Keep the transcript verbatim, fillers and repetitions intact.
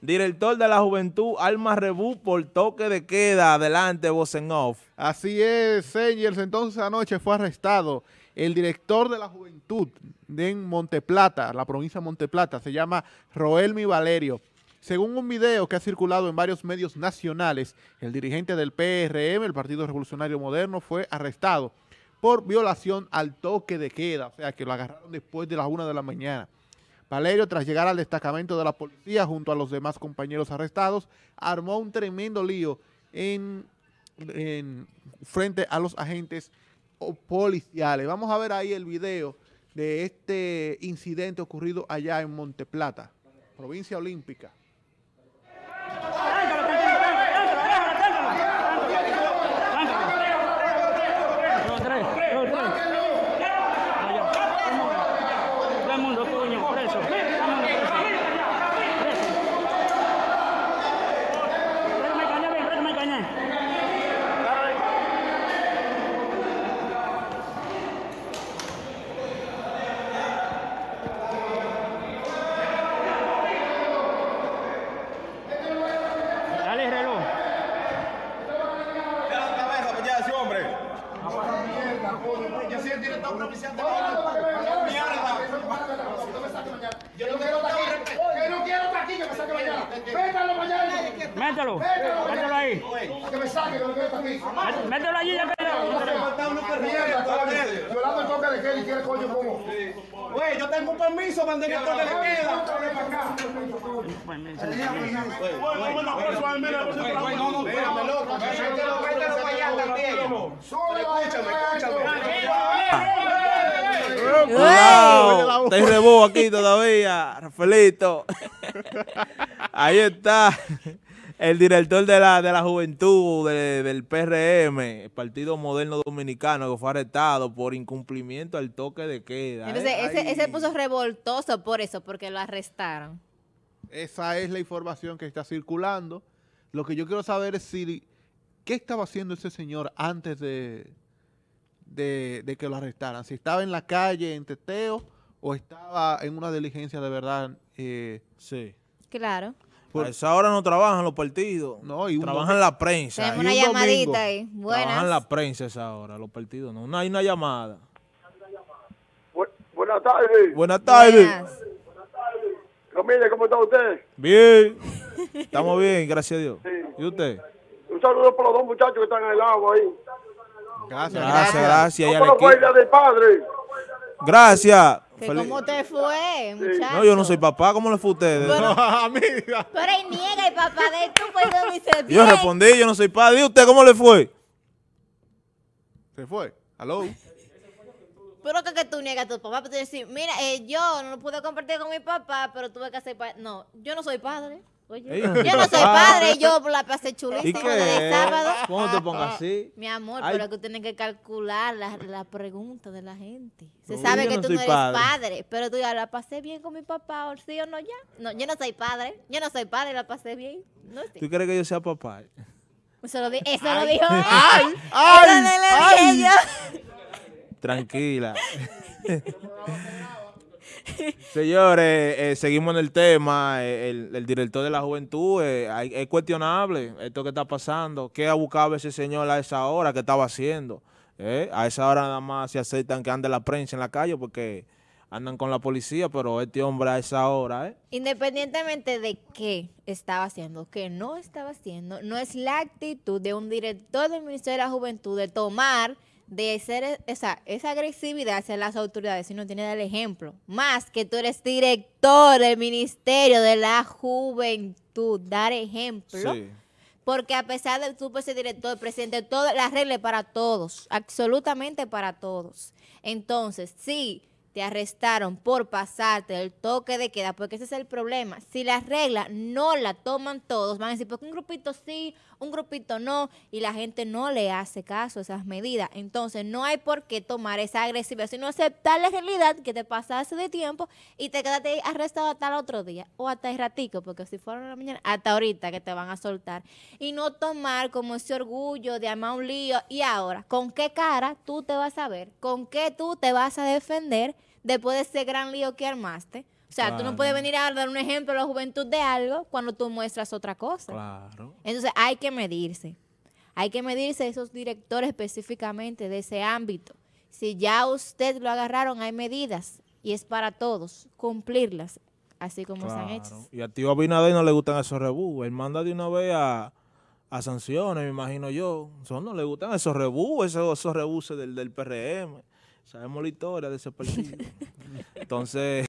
director de la Juventud, Alma Rebú, por toque de queda. Adelante, voz en off. Así es, Angels. Entonces anoche fue arrestado el director de la Juventud de Monte Plata, la provincia de Monte Plata, se llama Roelmi Valerio. Según un video que ha circulado en varios medios nacionales, el dirigente del P R M, el Partido Revolucionario Moderno, fue arrestado por violación al toque de queda, o sea que lo agarraron después de las una de la mañana. Valerio, tras llegar al destacamento de la policía junto a los demás compañeros arrestados, armó un tremendo lío en, en, frente a los agentes policiales. Vamos a ver ahí el video de este incidente ocurrido allá en Monte Plata, provincia olímpica. Mételo, mételo ahí. Que me saque, que me quede para aquí. Mételo allí, ya que yo. Violando el toque de queda y quiere coño como. Güey, yo tengo un permiso para tener el toque de queda. Cuidado, te rebó aquí todavía, Rafaelito. Ahí está el director de la, de la Juventud de, del P R M, el Partido Moderno Dominicano, que fue arrestado por incumplimiento al toque de queda. Entonces, ¿eh? ese, ese puso revoltoso por eso, porque lo arrestaron. Esa es la información que está circulando. Lo que yo quiero saber es si, ¿qué estaba haciendo ese señor antes de, de, de que lo arrestaran? Si estaba en la calle, en teteo, o estaba en una diligencia de verdad. Eh, sí. Claro. Por a esa hora no trabajan los partidos, no, y trabajan domingo. La prensa. Tenemos una un llamadita domingo, ahí. Buenas. Trabajan la prensa a esa hora, los partidos no. No hay una llamada. Bu buenas tardes. Buenas tardes. Buenas. Camila, ¿cómo está usted? Bien. Estamos bien, gracias a Dios. Sí. ¿Y usted? Un saludo para los dos muchachos que están en el agua ahí. Gracias, gracias. Gracias. No, ¿cómo fue el día del padre? Gracias. ¿Cómo te fue, muchacho? No, yo no soy papá, ¿cómo le fue a ustedes? Bueno, no, amiga. Pero él niega el papá de tú, pues no dice bien. Yo respondí, yo no soy padre. ¿Y usted cómo le fue? ¿Se fue? ¿Aló? Pero que, que tú niegas a tu papá, pero tú decís, mira, eh, yo no lo pude compartir con mi papá, pero tuve que hacer padre. No, yo no soy padre. Oye, yo no soy padre, yo la pasé chulísima el sábado. ¿Cómo te pongas así? Mi amor, ay, pero que tienes que calcular la, la pregunta de la gente. Se uy, sabe que no tú no eres padre. padre, pero tú ya la pasé bien con mi papá, o sí o no, ya. No, yo no soy padre, yo no soy padre, la pasé bien. No sé. ¿Tú crees que yo sea papá? Eso lo, di eso ay, lo dijo él. ¡Ay! ¡Ay! ¡Ay! Ay. Tranquila. Señores, eh, seguimos en el tema. El, el director de la Juventud eh, es cuestionable esto que está pasando. ¿Qué ha buscado ese señor a esa hora? ¿Qué estaba haciendo? ¿Eh? A esa hora nada más se aceptan que ande la prensa en la calle porque andan con la policía, pero este hombre a esa hora. ¿Eh? Independientemente de qué estaba haciendo, qué no estaba haciendo, no es la actitud de un director del Ministerio de la Juventud de tomar... de ser esa, esa agresividad hacia las autoridades, si no tiene el ejemplo. Más que tú eres director del Ministerio de la Juventud, dar ejemplo. Sí. Porque a pesar de tú ser director, presidente, todo, las reglas para todos, absolutamente para todos. Entonces, sí, te arrestaron por pasarte el toque de queda, porque ese es el problema. Si las reglas no la toman todos, van a decir, porque un grupito sí, un grupito no, y la gente no le hace caso a esas medidas. Entonces, no hay por qué tomar esa agresividad, sino aceptar la realidad que te pasaste de tiempo y te quedaste arrestado hasta el otro día, o hasta el ratico, porque si fueron a la mañana, hasta ahorita que te van a soltar. Y no tomar como ese orgullo de armar un lío. Y ahora, ¿con qué cara tú te vas a ver? ¿Con qué tú te vas a defender después de ese gran lío que armaste? O sea, claro. Tú no puedes venir a dar un ejemplo a la juventud de algo cuando tú muestras otra cosa. Claro. Entonces hay que medirse. Hay que medirse esos directores específicamente de ese ámbito. Si ya usted lo agarraron, hay medidas y es para todos cumplirlas, así como claro. se han hecho. Y a tío Abinader no le gustan esos rebúes. Él manda de una vez a, a sanciones, me imagino yo. Eso no le gustan esos rebúes, esos, esos rebuses del, del P R M. Sabemos la historia de ese partido. Entonces...